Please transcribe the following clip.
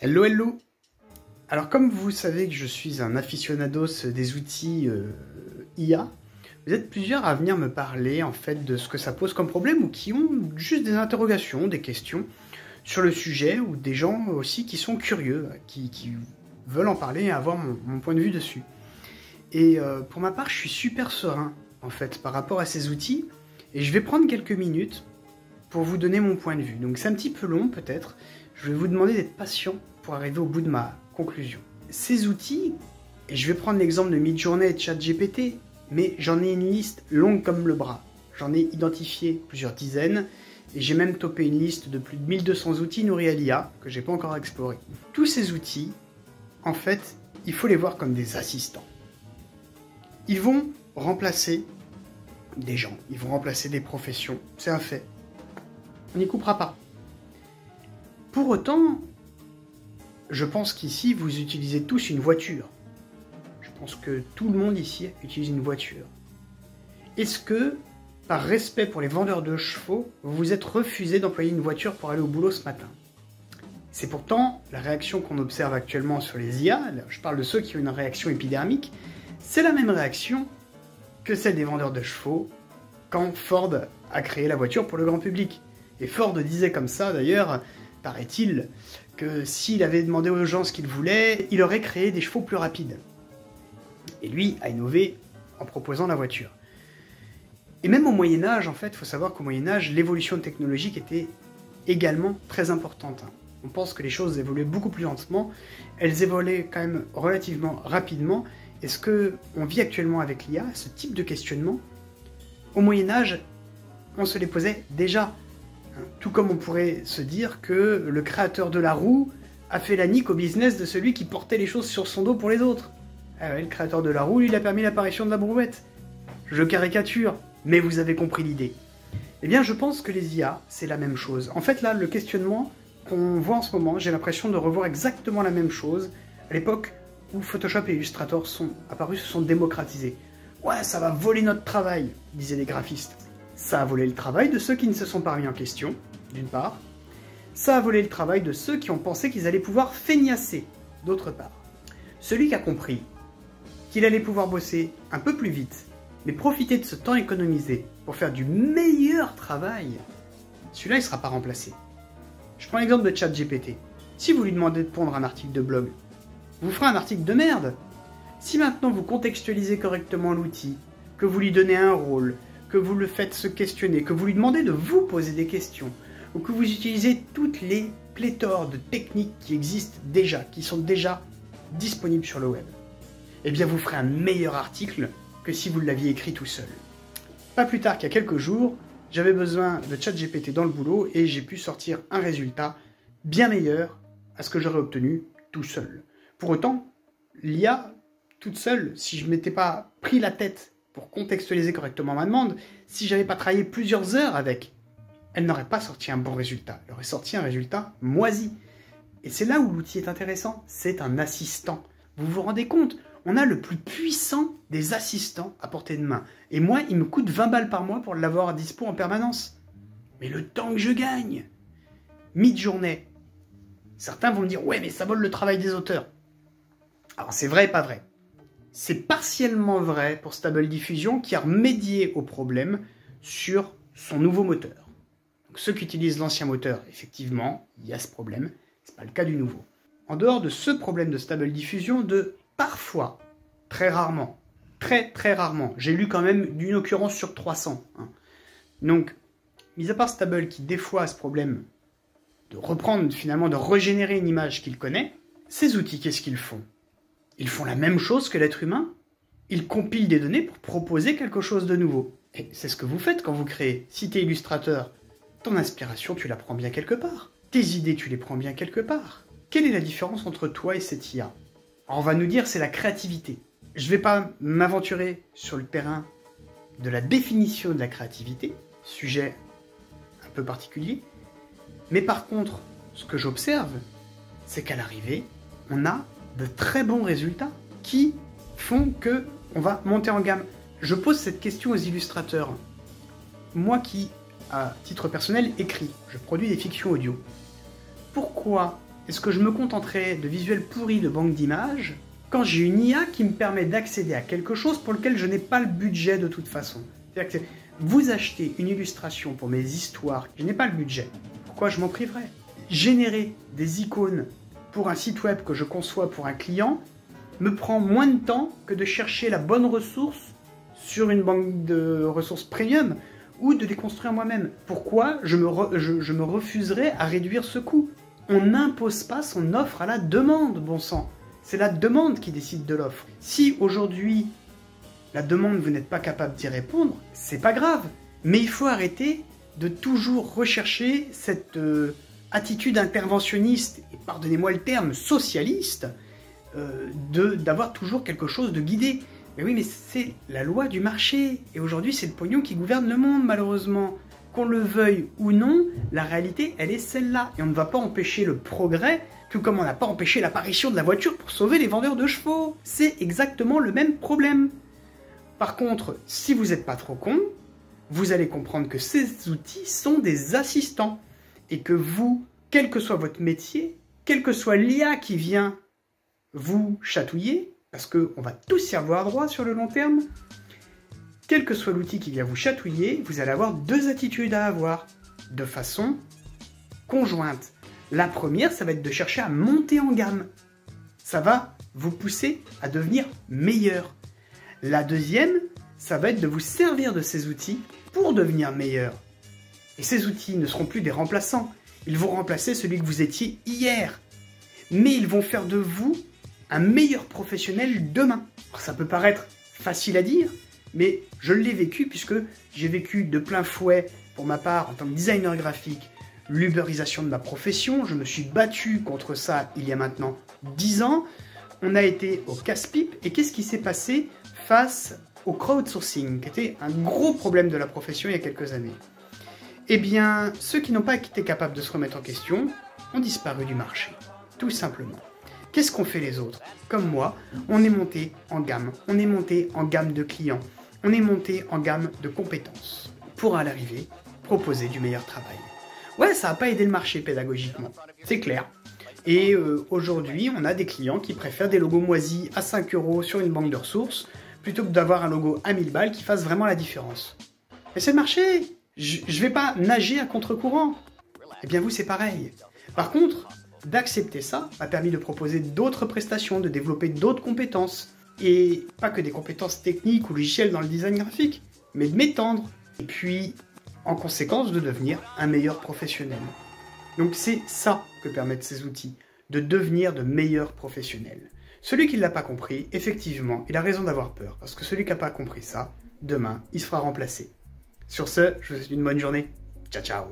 Hello, hello! Alors, comme vous savez que je suis un aficionados des outils IA, vous êtes plusieurs à venir me parler en fait de ce que ça pose comme problème ou qui ont juste des interrogations, des questions sur le sujet ou des gens aussi qui sont curieux, qui veulent en parler et avoir mon point de vue dessus. Et pour ma part, je suis super serein en fait par rapport à ces outils et je vais prendre quelques minutes pour vous donner mon point de vue. Donc, c'est un petit peu long peut-être. Je vais vous demander d'être patient pour arriver au bout de ma conclusion. Ces outils, et je vais prendre l'exemple de Midjourney et de ChatGPT, mais j'en ai une liste longue comme le bras. J'en ai identifié plusieurs dizaines, et j'ai même topé une liste de plus de 1200 outils nourris à l'IA que j'ai pas encore exploré. Tous ces outils, en fait, il faut les voir comme des assistants. Ils vont remplacer des gens, ils vont remplacer des professions, c'est un fait. On n'y coupera pas. Pour autant, je pense qu'ici, vous utilisez tous une voiture. Je pense que tout le monde ici utilise une voiture. Est-ce que, par respect pour les vendeurs de chevaux, vous vous êtes refusé d'employer une voiture pour aller au boulot ce matin? C'est pourtant la réaction qu'on observe actuellement sur les IA, je parle de ceux qui ont une réaction épidermique, c'est la même réaction que celle des vendeurs de chevaux quand Ford a créé la voiture pour le grand public. Et Ford disait comme ça d'ailleurs, paraît-il, que s'il avait demandé aux gens ce qu'il voulait, il aurait créé des chevaux plus rapides. Et lui a innové en proposant la voiture. Et même au Moyen-Âge, en fait, il faut savoir qu'au Moyen-Âge, l'évolution technologique était également très importante. On pense que les choses évoluaient beaucoup plus lentement, elles évoluaient quand même relativement rapidement. Et ce qu'on vit actuellement avec l'IA, ce type de questionnement, au Moyen-Âge, on se les posait déjà. Tout comme on pourrait se dire que le créateur de la roue a fait la nique au business de celui qui portait les choses sur son dos pour les autres. Ah ouais, le créateur de la roue, lui, il a permis l'apparition de la brouette. Je caricature, mais vous avez compris l'idée. Eh bien, je pense que les IA, c'est la même chose. En fait, là, le questionnement qu'on voit en ce moment, j'ai l'impression de revoir exactement la même chose à l'époque où Photoshop et Illustrator sont apparus, se sont démocratisés. « Ouais, ça va voler notre travail », disaient les graphistes. Ça a volé le travail de ceux qui ne se sont pas remis en question, d'une part. Ça a volé le travail de ceux qui ont pensé qu'ils allaient pouvoir feignasser, d'autre part. Celui qui a compris qu'il allait pouvoir bosser un peu plus vite, mais profiter de ce temps économisé pour faire du meilleur travail, celui-là, il ne sera pas remplacé. Je prends l'exemple de ChatGPT. Si vous lui demandez de pondre un article de blog, vous ferez un article de merde. Si maintenant vous contextualisez correctement l'outil, que vous lui donnez un rôle, que vous le faites se questionner, que vous lui demandez de vous poser des questions, ou que vous utilisez toutes les pléthores de techniques qui existent déjà, qui sont déjà disponibles sur le web, eh bien vous ferez un meilleur article que si vous l'aviez écrit tout seul. Pas plus tard qu'il y a quelques jours, j'avais besoin de ChatGPT dans le boulot et j'ai pu sortir un résultat bien meilleur à ce que j'aurais obtenu tout seul. Pour autant, l'IA, toute seule, si je ne m'étais pas pris la tête pour contextualiser correctement ma demande, si j'avais pas travaillé plusieurs heures avec, elle n'aurait pas sorti un bon résultat. Elle aurait sorti un résultat moisi. Et c'est là où l'outil est intéressant. C'est un assistant. Vous vous rendez compte? On a le plus puissant des assistants à portée de main. Et moi, il me coûte 20 balles par mois pour l'avoir à dispo en permanence. Mais le temps que je gagne, Midjourney. Certains vont me dire, ouais, mais ça vole le travail des auteurs. Alors c'est vrai et pas vrai. C'est partiellement vrai pour Stable Diffusion qui a remédié au problème sur son nouveau moteur. Donc ceux qui utilisent l'ancien moteur, effectivement, il y a ce problème, c'est pas le cas du nouveau. En dehors de ce problème de Stable Diffusion, de parfois, très rarement, j'ai lu quand même d'une occurrence sur 300. Hein. Donc, mis à part Stable qui des fois a ce problème de reprendre, finalement, de régénérer une image qu'il connaît, ces outils, qu'est-ce qu'ils font ? Ils font la même chose que l'être humain. Ils compilent des données pour proposer quelque chose de nouveau. Et c'est ce que vous faites quand vous créez. Si t'es illustrateur, ton inspiration, tu la prends bien quelque part. Tes idées, tu les prends bien quelque part. Quelle est la différence entre toi et cette IA? On va nous dire c'est la créativité. Je ne vais pas m'aventurer sur le terrain de la définition de la créativité, sujet un peu particulier. Mais par contre, ce que j'observe, c'est qu'à l'arrivée, on a de très bons résultats qui font que on va monter en gamme. Je pose cette question aux illustrateurs. Moi qui, à titre personnel, écris, je produis des fictions audio. Pourquoi Est-ce que je me contenterai de visuels pourris de banque d'images quand j'ai une IA qui me permet d'accéder à quelque chose pour lequel je n'ai pas le budget de toute façon? C'est-à-dire que vous achetez une illustration pour mes histoires, je n'ai pas le budget. Pourquoi je m'en priverais? Générer des icônes pour un site web que je conçois pour un client me prend moins de temps que de chercher la bonne ressource sur une banque de ressources premium ou de les construire moi-même. Pourquoi je me refuserais à réduire ce coût? On n'impose pas son offre à la demande, bon sang. C'est la demande qui décide de l'offre. Si aujourd'hui, la demande, vous n'êtes pas capable d'y répondre, c'est pas grave. Mais il faut arrêter de toujours rechercher cette attitude interventionniste, et pardonnez-moi le terme, socialiste, d'avoir toujours quelque chose de guidé. Mais oui, mais c'est la loi du marché. Et aujourd'hui, c'est le pognon qui gouverne le monde, malheureusement. Qu'on le veuille ou non, la réalité, elle est celle-là. Et on ne va pas empêcher le progrès, tout comme on n'a pas empêché l'apparition de la voiture pour sauver les vendeurs de chevaux. C'est exactement le même problème. Par contre, si vous n'êtes pas trop con, vous allez comprendre que ces outils sont des assistants. Et que vous, quel que soit votre métier, quel que soit l'IA qui vient vous chatouiller, parce qu'on va tous y avoir droit sur le long terme, quel que soit l'outil qui vient vous chatouiller, vous allez avoir deux attitudes à avoir, de façon conjointe. La première, ça va être de chercher à monter en gamme. Ça va vous pousser à devenir meilleur. La deuxième, ça va être de vous servir de ces outils pour devenir meilleur. Et ces outils ne seront plus des remplaçants. Ils vont remplacer celui que vous étiez hier. Mais ils vont faire de vous un meilleur professionnel demain. Alors ça peut paraître facile à dire, mais je l'ai vécu puisque j'ai vécu de plein fouet, pour ma part, en tant que designer graphique, l'uberisation de ma profession. Je me suis battu contre ça il y a maintenant 10 ans. On a été au casse-pipe. Et qu'est-ce qui s'est passé face au crowdsourcing, qui était un gros problème de la profession il y a quelques années? Eh bien, ceux qui n'ont pas été capables de se remettre en question ont disparu du marché, tout simplement. Qu'est-ce qu'on fait les autres? Comme moi, on est monté en gamme. On est monté en gamme de clients. On est monté en gamme de compétences pour, à l'arrivée, proposer du meilleur travail. Ouais, ça n'a pas aidé le marché pédagogiquement, c'est clair. Et aujourd'hui, on a des clients qui préfèrent des logos moisis à 5 € sur une banque de ressources plutôt que d'avoir un logo à 1000 balles qui fasse vraiment la différence. Mais c'est le marché. Je ne vais pas nager à contre-courant. Eh bien, vous, c'est pareil. Par contre, d'accepter ça m'a permis de proposer d'autres prestations, de développer d'autres compétences. Et pas que des compétences techniques ou logicielles dans le design graphique, mais de m'étendre. Et puis, en conséquence, de devenir un meilleur professionnel. Donc c'est ça que permettent ces outils, de devenir de meilleurs professionnels. Celui qui ne l'a pas compris, effectivement, il a raison d'avoir peur. Parce que celui qui n'a pas compris ça, demain, il se fera remplacer. Sur ce, je vous souhaite une bonne journée. Ciao, ciao!